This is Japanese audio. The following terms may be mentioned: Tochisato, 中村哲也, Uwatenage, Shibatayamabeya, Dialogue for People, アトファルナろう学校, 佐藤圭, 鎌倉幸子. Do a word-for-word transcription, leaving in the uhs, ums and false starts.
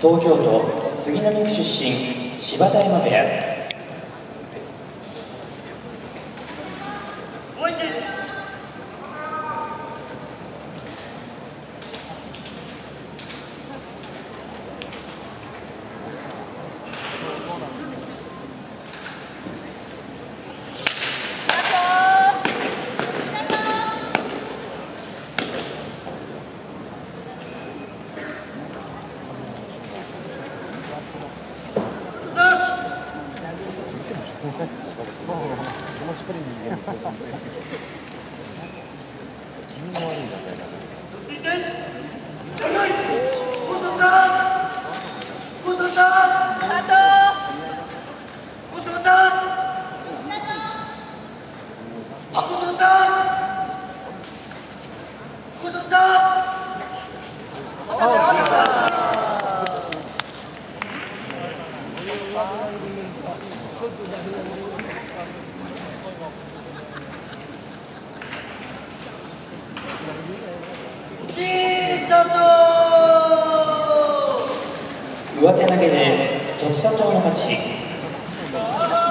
東京都杉並区出身柴田山部屋。 上手投げで栃佐藤の勝ち。